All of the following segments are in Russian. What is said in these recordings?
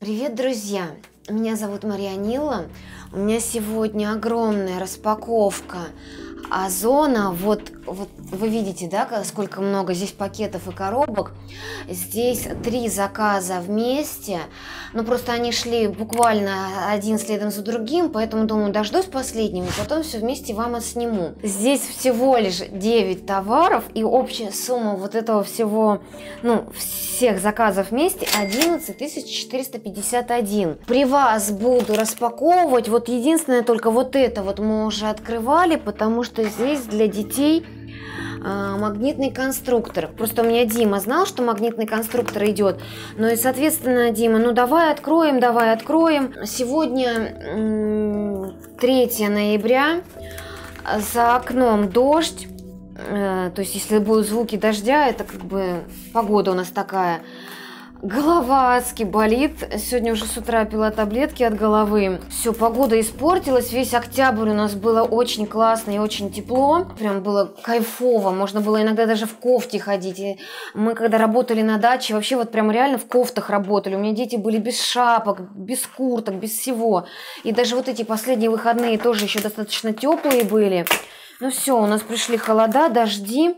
Привет, друзья! Меня зовут Мари-Од. У меня сегодня огромная распаковка Озона. Вот вы видите, да, сколько много здесь пакетов и коробок. Здесь 3 заказа вместе. Ну, просто они шли буквально один следом за другим, поэтому, думаю, дождусь последнего, и потом все вместе вам отсниму. Здесь всего лишь 9 товаров, и общая сумма вот этого всего, ну, всех заказов вместе 11451. При вас буду распаковывать. Вот единственное, только вот это вот мы уже открывали, потому что здесь для детей магнитный конструктор. Просто у меня Дима знал, что магнитный конструктор идет. Ну и, соответственно, Дима, ну давай откроем. Сегодня 3 ноября, за окном дождь. То есть, если будут звуки дождя, это как бы погода у нас такая. Голова адски болит. Сегодня уже с утра пила таблетки от головы. Все, погода испортилась. Весь октябрь у нас было очень классно и очень тепло. Прям было кайфово. Можно было иногда даже в кофте ходить. И мы когда работали на даче, вообще вот прям реально в кофтах работали. У меня дети были без шапок, без курток, без всего. И даже вот эти последние выходные тоже еще достаточно теплые были. Ну все, у нас пришли холода, дожди.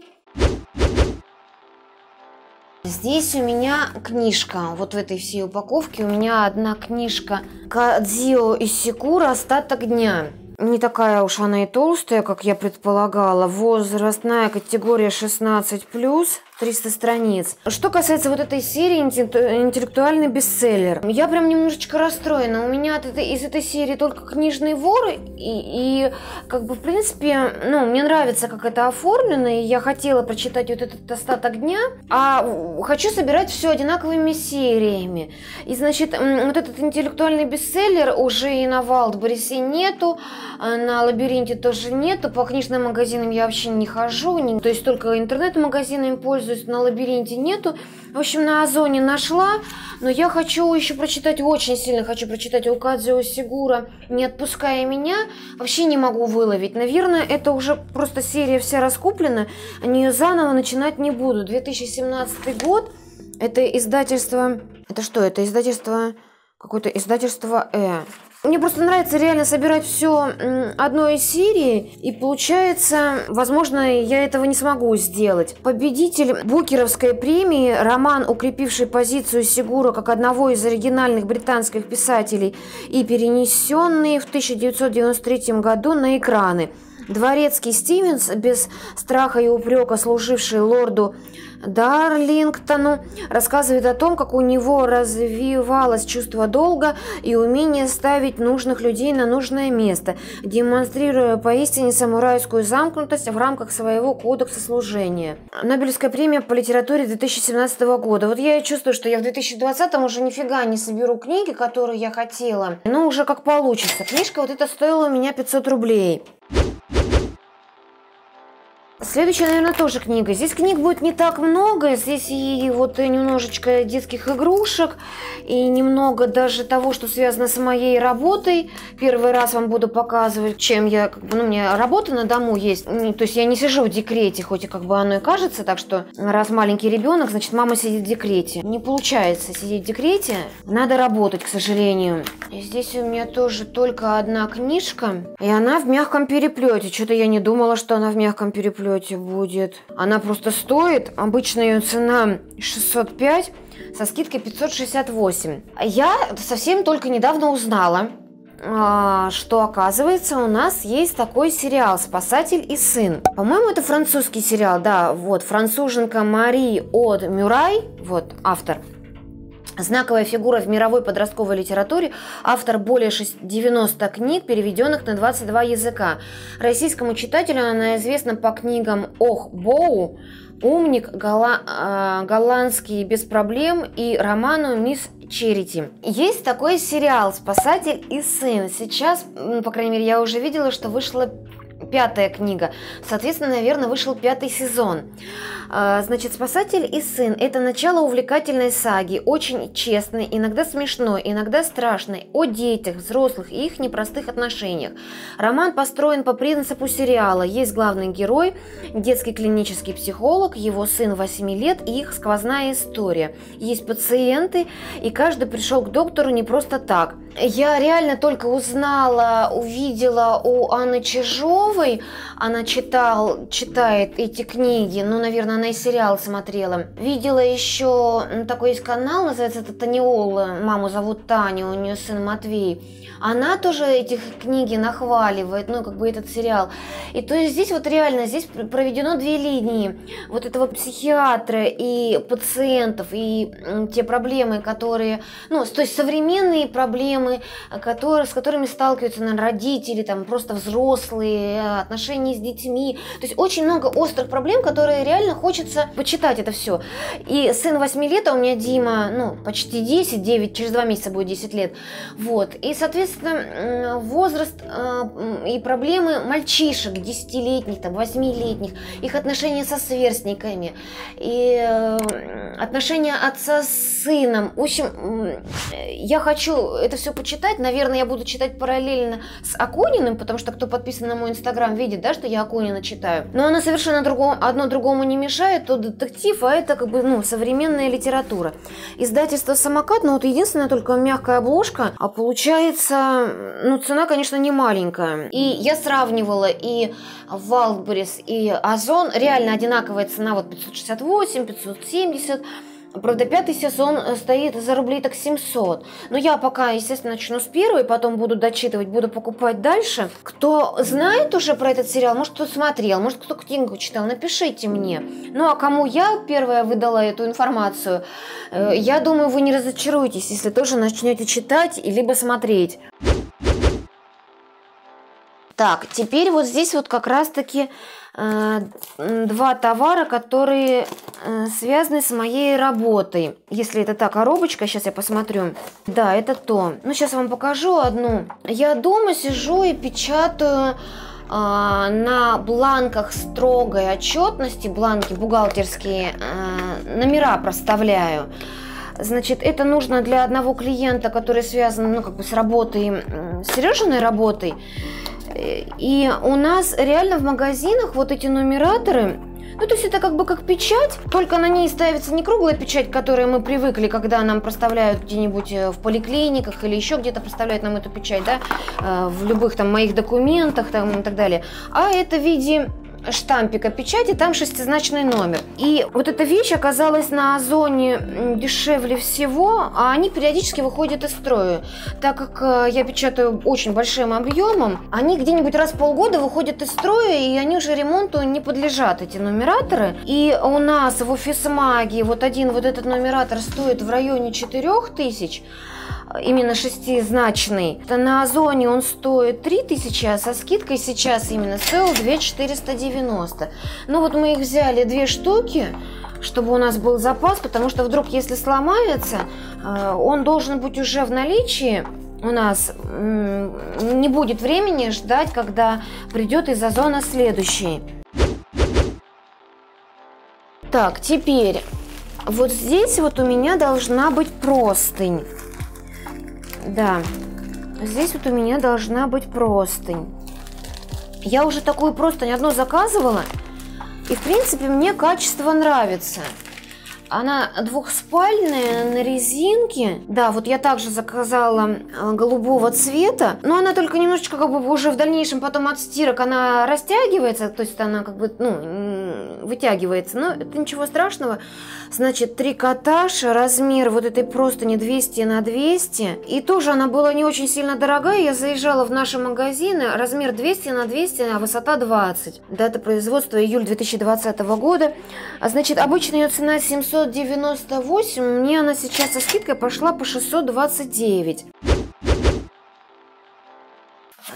Здесь у меня книжка, вот в этой всей упаковке у меня одна книжка Кадзуо Исигуро «Остаток дня». Не такая уж она и толстая, как я предполагала. Возрастная категория 16+, 300 страниц. Что касается вот этой серии, интеллектуальный бестселлер. Я прям немножечко расстроена. У меня из этой серии только книжный вор. И как бы, в принципе, ну, мне нравится, как это оформлено. И я хотела прочитать вот этот «Остаток дня». А хочу собирать все одинаковыми сериями. И, значит, вот этот интеллектуальный бестселлер уже и на Wildberries нету. На Лабиринте тоже нету. По книжным магазинам я вообще не хожу. То есть только интернет-магазинами пользуюсь. На Лабиринте нету. В общем, на Озоне нашла. Но я хочу еще прочитать, очень сильно хочу прочитать у Кадзуо Исигуро «Не отпуская меня». Вообще не могу выловить. Наверное, это уже просто серия вся раскуплена. Они ее заново начинать не буду. 2017 год. Это издательство... Это что? Это издательство... Какое-то издательство «Э». Мне просто нравится реально собирать все одной из серии, и получается, возможно, я этого не смогу сделать. Победитель Букеровской премии, роман, укрепивший позицию Исигуро как одного из оригинальных британских писателей и перенесенный в 1993 году на экраны. Дворецкий Стивенс, без страха и упрека служивший лорду Дарлингтону, рассказывает о том, как у него развивалось чувство долга и умение ставить нужных людей на нужное место, демонстрируя поистине самурайскую замкнутость в рамках своего кодекса служения. Нобелевская премия по литературе 2017 года. Вот я и чувствую, что я в 2020 уже нифига не соберу книги, которые я хотела. Но уже как получится. Книжка вот эта стоила у меня 500 рублей. Следующая, наверное, тоже книга. Здесь книг будет не так много. Здесь и вот немножечко детских игрушек, и немного даже того, что связано с моей работой. Первый раз вам буду показывать, чем я... Ну, у меня работа на дому есть. То есть я не сижу в декрете, хоть и как бы оно и кажется. Так что раз маленький ребенок, значит, мама сидит в декрете. Не получается сидеть в декрете. Надо работать, к сожалению. И здесь у меня тоже только одна книжка. И она в мягком переплете. Что-то я не думала, что она в мягком переплете будет. Она просто стоит, обычная ее цена 605, со скидкой 568. Я совсем только недавно узнала, что, оказывается, у нас есть такой сериал «Спасатель и сын». По-моему, это французский сериал, да, вот, француженка Мари-Од Мюрай, вот, автор. Знаковая фигура в мировой подростковой литературе, автор более 90 книг, переведенных на 22 языка. Российскому читателю она известна по книгам «Ох, Боу», «Умник», «Голландский без проблем» и роману «Мисс Черити». Есть такой сериал «Спасатель и сын». Сейчас, по крайней мере, я уже видела, что вышла пятая книга. Соответственно, наверное, вышел пятый сезон. Значит, «Спасатель и сын» — это начало увлекательной саги, очень честной, иногда смешной, иногда страшной, о детях, взрослых и их непростых отношениях. Роман построен по принципу сериала. Есть главный герой, детский клинический психолог, его сын 8 лет и их сквозная история. Есть пациенты, и каждый пришел к доктору не просто так. Я реально только узнала, увидела у Анны Чижовой, она читает эти книги, ну, наверное, она и сериал смотрела. Видела еще, такой есть канал, называется это Таниола, маму зовут Таня, у нее сын Матвей. Она тоже этих книги нахваливает, ну, как бы этот сериал. И то есть здесь вот реально, здесь проведено две линии. Вот этого психиатра и пациентов, и те проблемы, которые, ну, то есть современные проблемы, с которыми сталкиваются, наверное, родители, там, просто взрослые, отношения с детьми. То есть очень много острых проблем, которые реально хочется почитать это все. И сын 8 лет, а у меня Дима, ну, почти 10, 9, через 2 месяца будет 10 лет. Вот, и, соответственно, возраст и проблемы мальчишек, 10-летних, там, 8-летних, их отношения со сверстниками, и отношения отца с сыном. В общем, я хочу это все почитать. Наверное, я буду читать параллельно с Акуниным, потому что кто подписан на мой инстаграм, видит, да, что я Акунина читаю. Но она совершенно одно другому не мешает. То детектив, а это, как бы, ну, современная литература. Издательство «Самокат», ну, вот единственная только мягкая обложка, а получается, ну, цена, конечно, не маленькая. И я сравнивала и Wildberries, и Озон. Реально одинаковая цена, вот 568, 570. Правда, пятый сезон стоит за рублей так 700. Но я пока, естественно, начну с первой, потом буду дочитывать, буду покупать дальше. Кто знает уже про этот сериал, может, кто смотрел, может, кто книгу читал, напишите мне. Ну, а кому я первая выдала эту информацию, я думаю, вы не разочаруетесь, если тоже начнете читать либо смотреть. Так, теперь вот здесь вот как раз-таки два товара, которые связаны с моей работой. Если это та коробочка, сейчас я посмотрю. Да, это то. Ну, сейчас вам покажу одну. Я дома сижу и печатаю на бланках строгой отчетности, бланки бухгалтерские, номера проставляю. Значит, это нужно для одного клиента, который связан, ну, как бы с работой, с Сережиной работой. И у нас реально в магазинах вот эти нумераторы, ну, то есть это как бы как печать, только на ней ставится не круглая печать, к которой мы привыкли, когда нам проставляют где-нибудь в поликлиниках или еще где-то проставляют нам эту печать, да, в любых там моих документах там, и так далее, а это в виде штампика печати, там шестизначный номер. И вот эта вещь оказалась на Озоне дешевле всего, а они периодически выходят из строя. Так как я печатаю очень большим объемом, они где-нибудь раз в полгода выходят из строя, и они уже ремонту не подлежат, эти нумераторы. И у нас в Офисмаге вот один вот этот нумератор стоит в районе 4000, именно шестизначный. На Озоне он стоит 3000, а со скидкой сейчас именно стоил 2490. Ну вот мы их взяли две штуки, чтобы у нас был запас, потому что вдруг, если сломается, он должен быть уже в наличии. У нас не будет времени ждать, когда придет из Озона следующий. Так, теперь вот здесь вот у меня должна быть простынь. Да, здесь вот у меня должна быть простынь. Я уже такую простынь одну заказывала, и, в принципе, мне качество нравится. Она двухспальная, на резинке. Да, вот я также заказала голубого цвета, но она только немножечко, как бы, уже в дальнейшем потом от стирок она растягивается, то есть она, как бы, ну, вытягивается, но это ничего страшного. Значит, трикотаж, размер вот этой простыни 200 на 200, и тоже она была не очень сильно дорогая. Я заезжала в наши магазины, размер 200 на 200, а высота 20. Дата производства июль 2020 года. Значит, обычная ее цена 798, мне она сейчас со скидкой пошла по 629.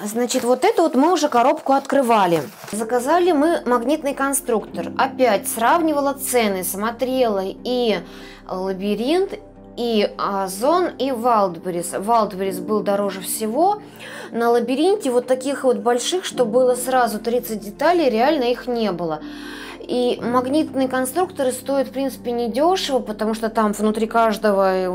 Значит, вот эту вот мы уже коробку открывали. Заказали мы магнитный конструктор. Опять сравнивала цены, смотрела и Лабиринт, и Озон, и Wildberries. Wildberries был дороже всего. На Лабиринте вот таких вот больших, что было сразу 30 деталей, реально их не было. И магнитные конструкторы стоят, в принципе, недешево, потому что там внутри каждой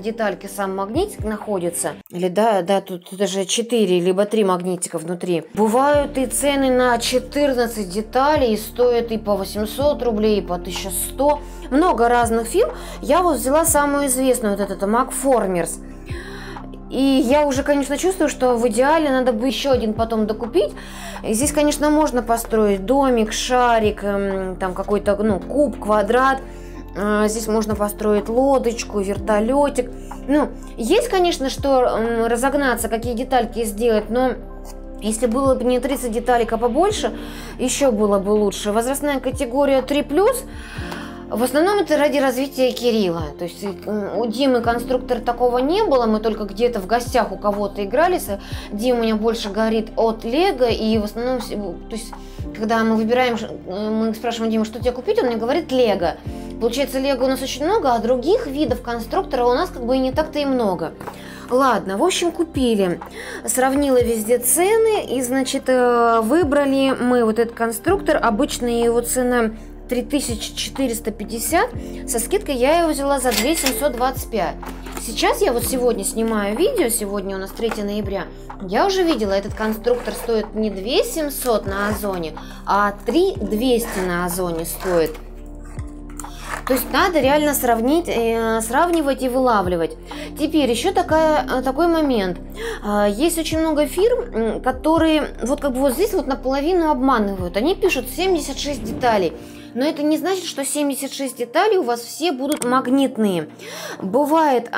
детальки сам магнитик находится. Или да, тут даже 4, либо 3 магнитика внутри. Бывают и цены на 14 деталей, и стоят и по 800 рублей, и по 1100. Много разных фирм. Я вот взяла самую известную, вот эту Magformers. И я уже, конечно, чувствую, что в идеале надо бы еще один потом докупить. И здесь, конечно, можно построить домик, шарик, там какой-то, куб, квадрат. Здесь можно построить лодочку, вертолетик. Есть, конечно, что разогнаться, какие детальки сделать, но если было бы не 30 деталек, а побольше, еще было бы лучше. Возрастная категория 3+. В основном это ради развития Кирилла. То есть у Димы конструктора такого не было, мы только где-то в гостях у кого-то игрались. Дима у меня больше горит от Лего, и в основном, то есть, когда мы выбираем, мы спрашиваем Диму, что тебе купить, он мне говорит Лего. Получается, Лего у нас очень много, а других видов конструктора у нас как бы и не так-то и много. Ладно, в общем, купили. Сравнила везде цены, и, значит, выбрали мы вот этот конструктор. Обычная его цена 3450, со скидкой я его взяла за 2725. Сейчас я вот сегодня снимаю видео, сегодня у нас 3 ноября, я уже видела, этот конструктор стоит не 2700 на Озоне, а 3200 на Озоне стоит. То есть надо реально сравнивать и вылавливать. Теперь еще такой момент. Есть очень много фирм, которые вот как бы вот здесь вот наполовину обманывают. Они пишут 76 деталей. Но это не значит, что 76 деталей у вас все будут магнитные. Бывает,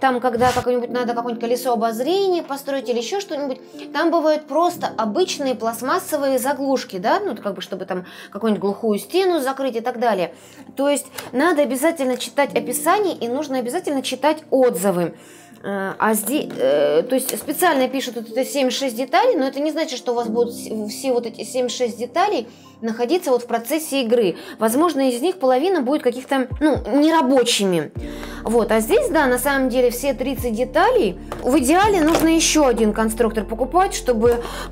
там, когда надо какое-нибудь колесо обозрения построить или еще что-нибудь, там бывают просто обычные пластмассовые заглушки, да, чтобы там какую-нибудь глухую стену закрыть и так далее. То есть надо обязательно читать описание и нужно обязательно читать отзывы. А здесь, то есть специально пишут вот это 76 деталей, но это не значит, что у вас будут все вот эти 76 деталей находиться вот в процессе игры. Возможно, из них половина будет каких-то, нерабочими. Вот, а здесь, да, на самом деле все 30 деталей. В идеале нужно еще один конструктор покупать,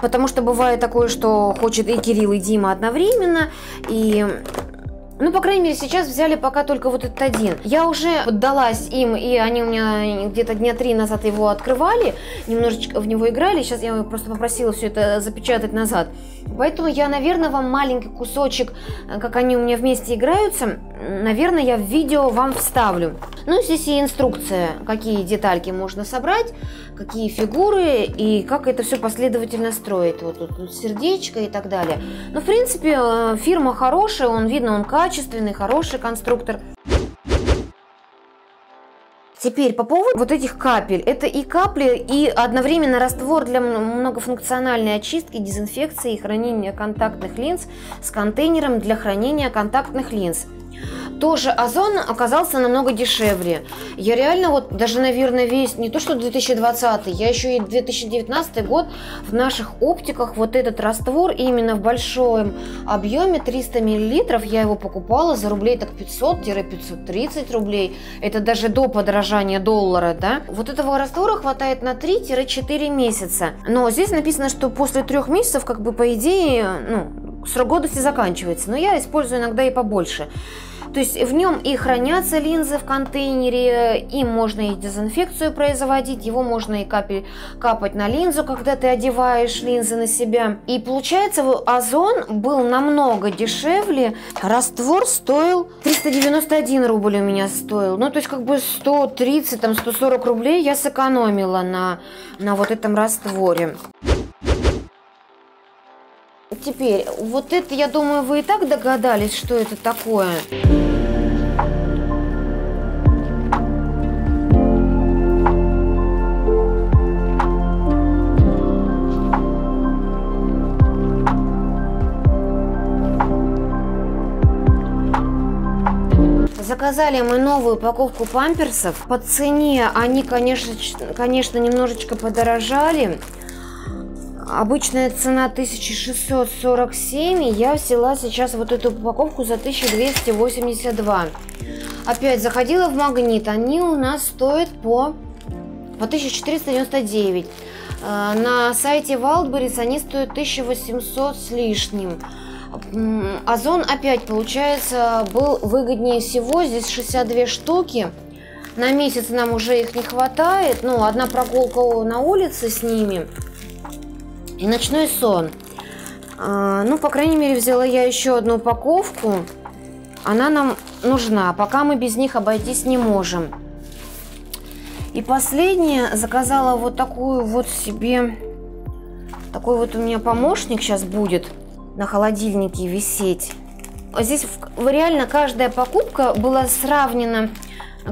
потому что бывает такое, что хочет и Кирилл, и Дима одновременно, и... по крайней мере, сейчас взяли пока только вот этот один. Я уже поддалась им, и они у меня где-то дня 3 назад его открывали, немножечко в него играли. Сейчас я просто попросила все это запечатать назад. Поэтому я, наверное, вам маленький кусочек, как они у меня вместе играются, наверное, я в видео вам вставлю. Здесь и инструкция, какие детальки можно собрать, какие фигуры и как это все последовательно строить. Вот тут сердечко и так далее. В принципе, фирма хорошая, видно, он качественный, хороший конструктор. Теперь по поводу вот этих капель. Это и капли, и одновременно раствор для многофункциональной очистки, дезинфекции и хранения контактных линз с контейнером для хранения контактных линз. Тоже Озон оказался намного дешевле. Я реально даже, наверное, не то что 2020, я еще и 2019 год в наших оптиках вот этот раствор именно в большом объеме 300 мл я его покупала за рублей так 500-530 рублей. Это даже до подорожания доллара, да? Вот этого раствора хватает на 3-4 месяца. Но здесь написано, что после 3 месяцев, по идее, срок годности заканчивается. Но я использую иногда и побольше. То есть в нем и хранятся линзы в контейнере, им можно и дезинфекцию производить, его можно и капать на линзу, когда ты одеваешь линзы на себя. И получается, Озон был намного дешевле. Раствор стоил 391 рубль у меня стоил. 130, 140 рублей я сэкономила на вот этом растворе. Теперь, вот это, я думаю, вы и так догадались, что это такое. Заказали мы новую упаковку памперсов. По цене они, конечно, немножечко подорожали. Обычная цена 1647, я взяла сейчас вот эту упаковку за 1282. Опять заходила в Магнит. Они у нас стоят по 1499. На сайте Wildberries они стоят 1800 с лишним. Озон опять, получается, был выгоднее всего. Здесь 62 штуки. На месяц нам уже их не хватает. Ну, одна прогулка на улице с ними. И ночной сон. Ну, по крайней мере, взяла я еще одну упаковку. Она нам нужна. Пока мы без них обойтись не можем. И последнее. Заказала вот такую вот себе... Такой вот у меня помощник сейчас будет на холодильнике висеть. Здесь реально каждая покупка была сравнена,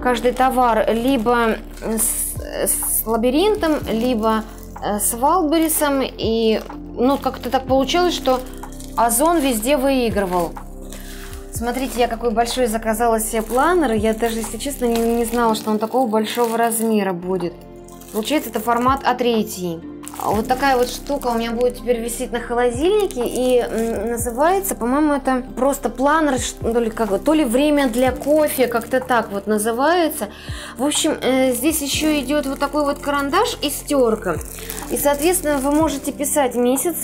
каждый товар либо с Лабиринтом, либо с Валберисом, и ну как-то так получилось, что Озон везде выигрывал. Смотрите, я какой большой заказала себе планер. Я даже, если честно, не знала, что он такого большого размера будет. Получается, это формат А3. Вот такая вот штука у меня будет теперь висеть на холодильнике, и называется, по-моему, это просто планер, то ли время для кофе, как-то так вот называется. В общем, здесь еще идет вот такой вот карандаш и стёрка. И, соответственно, вы можете писать месяц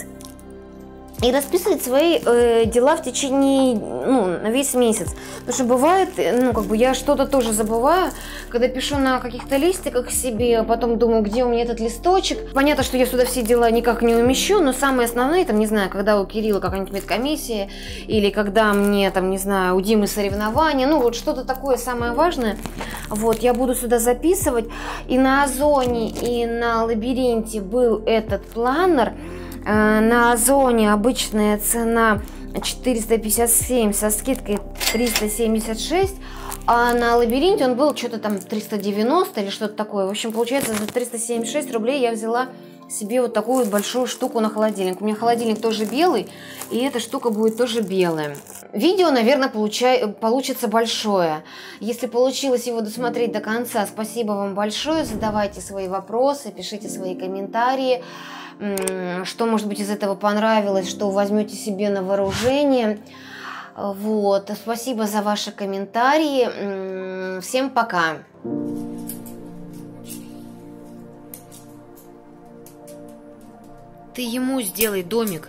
и расписывать свои дела в течение, на весь месяц. Потому что бывает, я что-то тоже забываю, когда пишу на каких-то листиках себе, а потом думаю, где у меня этот листочек. Понятно, что я сюда все дела никак не умещу, но самые основные, там, не знаю, когда у Кирилла какая-нибудь медкомиссия, или когда мне, там, не знаю, у Димы соревнования, вот что-то такое самое важное. Вот, я буду сюда записывать. И на Озоне, и на Лабиринте был этот планер. На Озоне обычная цена 457 со скидкой 376, а на Лабиринте он был что-то там 390 или что-то такое. В общем, получается, за 376 рублей я взяла себе вот такую вот большую штуку на холодильник. У меня холодильник тоже белый, и эта штука будет тоже белая. Видео, наверное, получится большое. Если получилось его досмотреть до конца, спасибо вам большое. Задавайте свои вопросы, пишите свои комментарии. Что, может быть, из этого понравилось, что возьмете себе на вооружение. Вот. Спасибо за ваши комментарии. Всем пока! Ты ему сделай домик.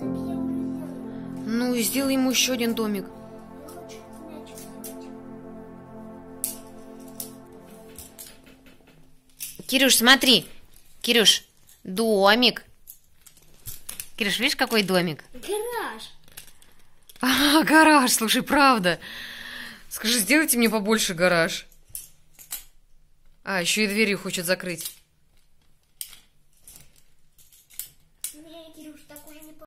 Ну и сделай ему еще один домик. Кирюш, смотри. Кирюш, домик. Кирюш, видишь, какой домик? Гараж. А, гараж, слушай, правда. Скажи, сделайте мне побольше гараж. А, еще и дверью хочет закрыть.